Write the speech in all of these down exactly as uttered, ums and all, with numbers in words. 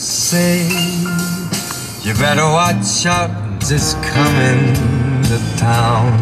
say, you better watch out, it's coming to town.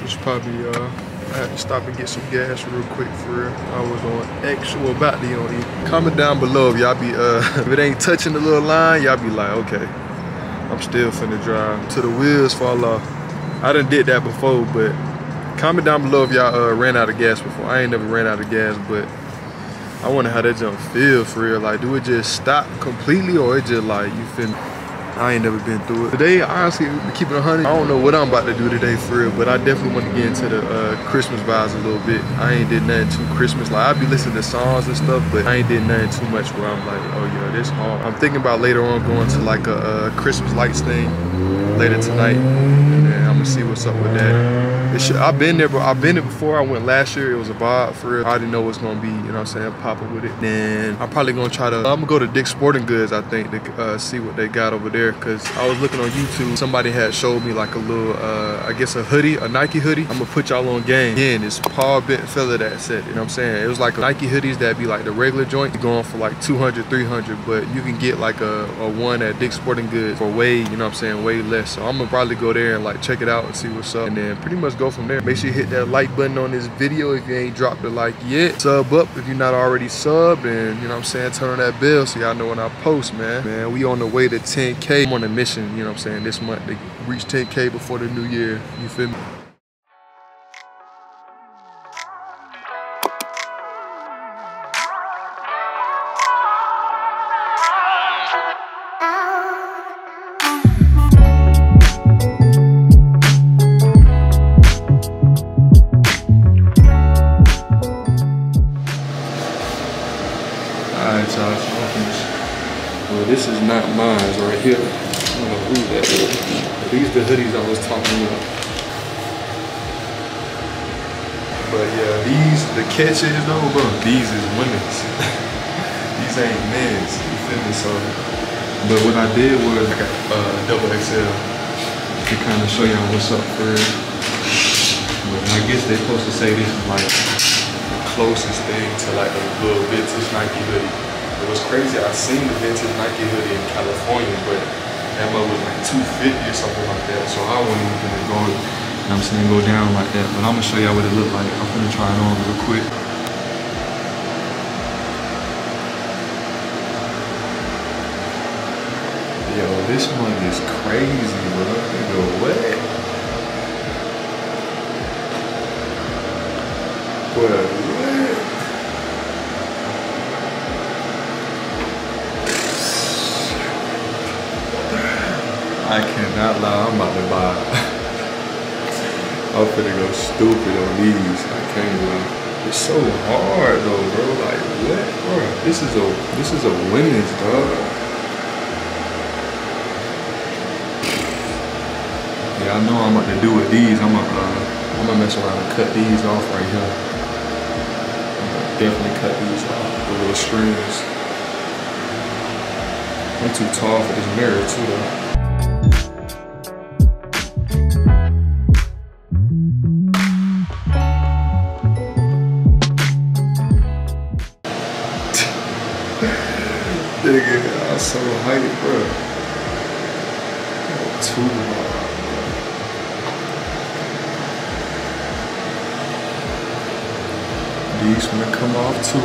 Just probably uh, I had to stop and get some gas real quick for real. I was on X, well, about to be on E. Comment down below if y'all be uh, if it ain't touching the little line, y'all be like, okay, I'm still finna drive till the wheels fall off. I done did that before, but comment down below if y'all uh, ran out of gas before. I ain't never ran out of gas, but I wonder how that jump feel for real. Like, do it just stop completely, or it just like, you feel me? I ain't never been through it. Today, honestly, we keep it a hundred. I don't know what I'm about to do today for real, but I definitely want to get into the uh, Christmas vibes a little bit. I ain't did nothing too Christmas. Like, I be listening to songs and stuff, but I ain't did nothing too much where I'm like, oh yeah, this hard. I'm thinking about later on going to like a uh, Christmas lights thing later tonight, and then I'm gonna see what's up with that. It should, I've been there, but I've been there before. I went last year. It was a vibe for real. I didn't know what's gonna be, you know what I'm saying, popping with it. Then I'm probably gonna try to, I'm gonna go to Dick's Sporting Goods, I think, to uh, see what they got over there. Cause I was looking on YouTube, somebody had showed me like a little, uh, I guess a hoodie, a Nike hoodie. I'm gonna put y'all on game. Again, this Paul Bent fella that said, you know what I'm saying? It was like a Nike hoodies that be like the regular joint, you're going for like two hundred, three hundred, but you can get like a, a one at Dick's Sporting Goods for way, you know what I'm saying, way less. So I'm gonna probably go there and like check it out and see what's up. And then pretty much go Go from there. Make sure you hit that like button on this video if you ain't dropped a like yet. Sub up if you're not already subbed, and you know what I'm saying, turn on that bell so y'all know when I post, man. Man, we on the way to ten K. I'm on a mission, you know what I'm saying, this month to reach ten K before the new year. You feel me? Well, this is not mine right here. I don't know who that is. These are the hoodies I was talking about. But yeah, these, the catch is though, bro, these is women's. These ain't men's, you feel me? So, but what I did was I got uh, double X L to kind of show y'all what's up for it. But I guess they're supposed to say this is like the closest thing to like a little vintage Nike hoodie. It was crazy, I seen the vintage Nike hoodie in California, but that mother was like two fifty or something like that, so I wasn't even gonna go, you know what I'm saying, go down like that, but I'm gonna show y'all what it looked like. I'm gonna try it on real quick. Yo, this one is crazy, bro. They go, what? What? I cannot lie, I'm about to buy. I'm finna go stupid on these. I can't lie. It's so hard though, bro. Like what, bro? This is a this is a women's dog. Yeah, I know I'm about to do with these. I'm gonna uh, I'm gonna mess around and cut these off right here. I'm gonna definitely cut these off, the little strings. I'm too tall for this mirror too though. Nigga, I'm so hyped, bro. Got two more. These gonna come off too.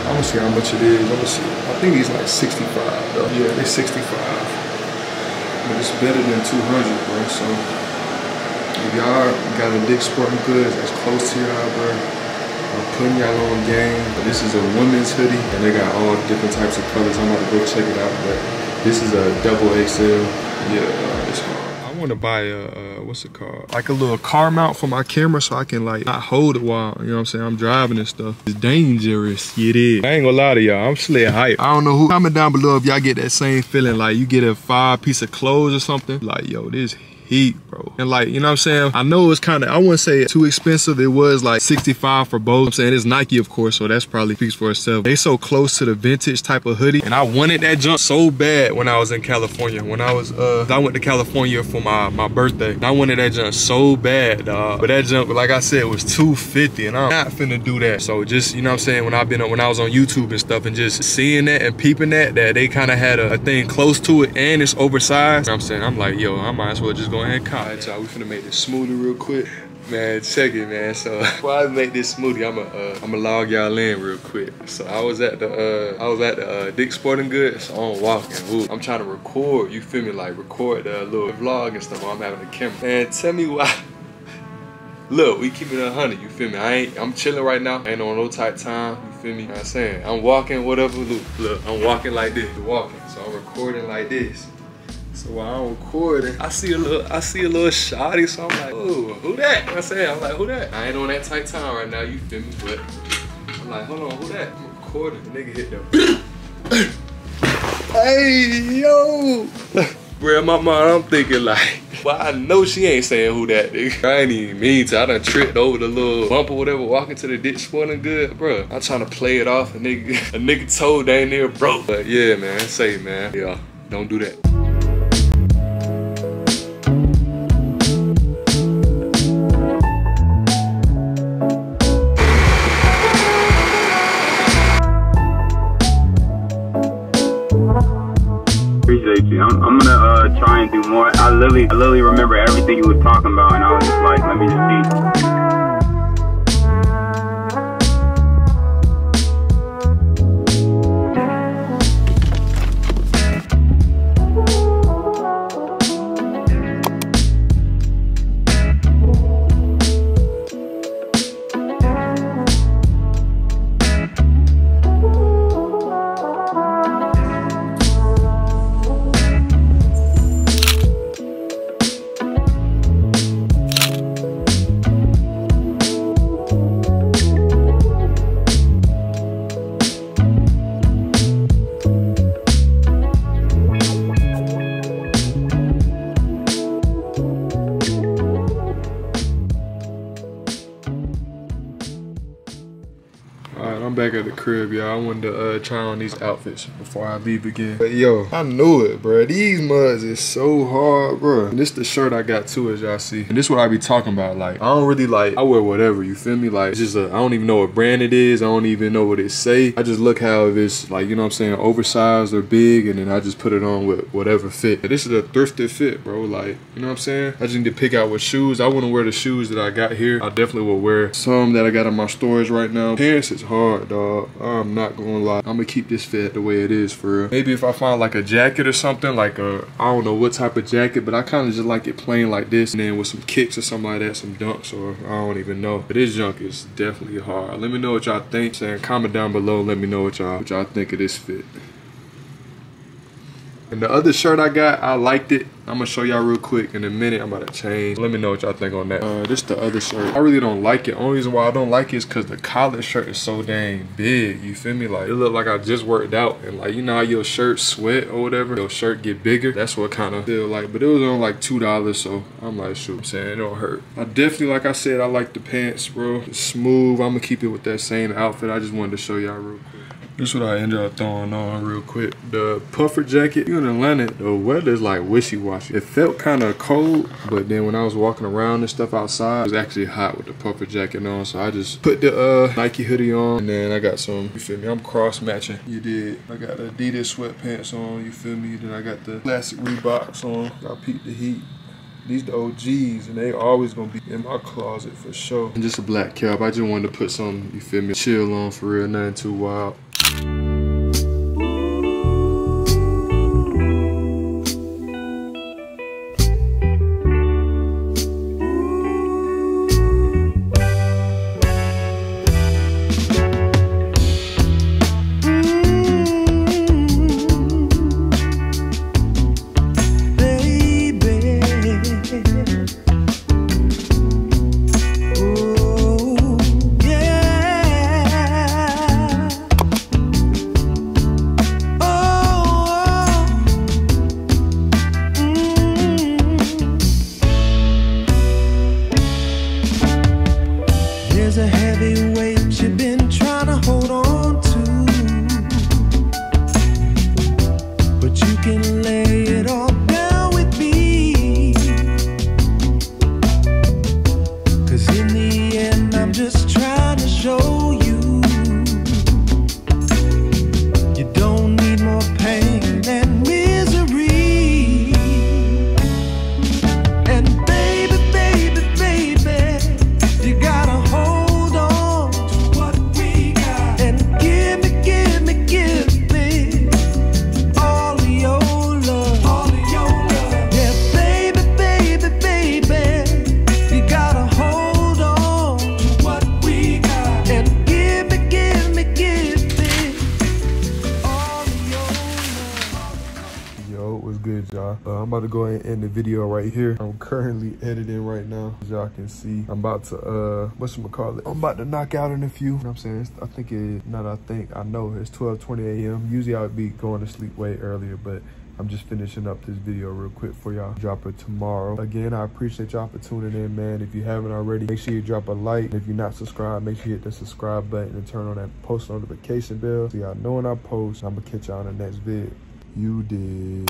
I'm gonna see how much it is. I'm gonna see. I think these like sixty-five though. Yeah, they're sixty-five. But it's better than two hundred, bro. So if y'all got a Dick's Sporting Goods that's close to y'all, bro, I'm putting y'all on game. This is a women's hoodie, and they got all different types of colors. I'm about to go check it out, but this is a double X L. Yeah, uh, it's hard. I want to buy a, uh, what's it called? Like a little car mount for my camera so I can like not hold it while, you know what I'm saying, I'm driving and stuff. It's dangerous, it is. I ain't gonna lie to y'all, I'm slid hype. I don't know who, comment down below if y'all get that same feeling, like you get a five piece of clothes or something. Like, yo, this heat, bro. And like, you know what I'm saying? I know it's kind of, I wouldn't say too expensive. It was like sixty-five for both. I'm saying it's Nike, of course, so that's probably speaks for itself. They so close to the vintage type of hoodie. And I wanted that jump so bad when I was in California. When I was, uh, I went to California for my, my birthday. And I wanted that jump so bad, dog. But that jump, like I said, was two fifty, and I'm not finna do that. So just, you know what I'm saying? When I've been, when I was on YouTube and stuff, and just seeing that and peeping that, that they kind of had a, a thing close to it and it's oversized. You know what I'm saying, I'm like, yo, I might as well just go ahead and cop it. So we finna make this smoothie real quick. Man, check it, man. So before I make this smoothie, I'ma uh, I'ma log y'all in real quick. So I was at the uh, I was at the uh, Dick's Sporting Goods on walking. Ooh, I'm trying to record. You feel me? Like record the little vlog and stuff while I'm having the camera. Man, tell me why. Look, we keeping it a hundred. You feel me? I ain't. I'm chilling right now. I ain't on no tight time. You feel me? You know what I'm saying, I'm walking. Whatever. Look, look. I'm walking like this. Walking. So I'm recording like this. So while I'm recording, I see a little, I see a little shawty, so I'm like, ooh, who that? You know I'm saying, I'm like, who that? I ain't on that tight time right now, you feel me? But I'm like, hold on, who that? I'm recording. The nigga hit the hey, yo. Bro, in my mind, I'm thinking like, well, I know she ain't saying who that nigga. I ain't even mean to. I done tripped over the little bump or whatever, walking to the ditch, sporting good, bro. I'm trying to play it off. A nigga, a nigga told they ain't near broke. But yeah, man, say man, yeah, don't do that. I'm, I'm gonna uh, try and do more. I literally, I literally remember everything you were talking about, and I was just like, let me just see. Back at the crib, y'all. I wanted to uh, try on these outfits before I leave again. But yo, I knew it, bro. These mugs is so hard, bro. And this the shirt I got too, as y'all see. And this what I be talking about. Like, I don't really like, I wear whatever, you feel me? Like, it's just a, I don't even know what brand it is. I don't even know what it say. I just look how if it's like, you know what I'm saying, oversized or big, and then I just put it on with whatever fit. And this is a thrifted fit, bro. Like, you know what I'm saying? I just need to pick out what shoes. I wouldn't wear the shoes that I got here. I definitely will wear some that I got in my storage right now. Pants is hard, dog. I'm not gonna lie. I'm gonna keep this fit the way it is for real. Maybe if I find like a jacket or something, like a, I don't know what type of jacket, but I kind of just like it plain like this, and then with some kicks or something like that, some dunks, or I don't even know. But this junk is definitely hard. Let me know what y'all think. Saying comment down below. Let me know what y'all what y'all think of this fit. And the other shirt I got, I liked it. I'm gonna show y'all real quick in a minute. I'm about to change. Let me know what y'all think on that. Uh, this the other shirt. I really don't like it. Only reason why I don't like it is because the collar shirt is so dang big. You feel me? Like, it look like I just worked out. And like, you know how your shirt sweat or whatever? Your shirt get bigger. That's what kind of feel like. But it was on like two dollars. So I'm like, shoot, I'm saying it don't hurt. I definitely, like I said, I like the pants, bro. It's smooth. I'm gonna keep it with that same outfit. I just wanted to show y'all real quick. This is what I ended up throwing on real quick. The puffer jacket. You in Atlanta, the weather's like wishy-washy. It felt kind of cold, but then when I was walking around and stuff outside, it was actually hot with the puffer jacket on. So I just put the uh, Nike hoodie on, and then I got some, you feel me, I'm cross-matching. You did. I got Adidas sweatpants on, you feel me? Then I got the classic Reeboks on. I peeped the heat. These the O Gs, and they always gonna be in my closet for sure. And just a black cap. I just wanted to put some, you feel me, chill on for real, nothing too wild. heavy weight you've been trying to hold on to, but you can lay it all down with me, 'cause in the end I'm just trying to show you, you don't need more pain than misery. And baby, baby, baby, you gotta hold on to what we got. And give me, give me, give me all of your love, all of your love. Yeah, baby, baby, baby, you gotta hold on to what we got. And give me, give me, give me all of your love. Yo, what's good, y'all? Uh, I'm about to go ahead and end the video right here. I'm currently editing right now. As y'all can see, I'm about to, uh, whatchamacallit? I'm about to knock out in a few. You know what I'm saying? It's, I think it, not I think, I know it's twelve twenty a m Usually I would be going to sleep way earlier, but I'm just finishing up this video real quick for y'all. Drop it tomorrow. Again, I appreciate y'all for tuning in, man. If you haven't already, make sure you drop a like. And if you're not subscribed, make sure you hit the subscribe button and turn on that post notification bell so y'all know when I post. I'm going to catch y'all in the next vid. You did.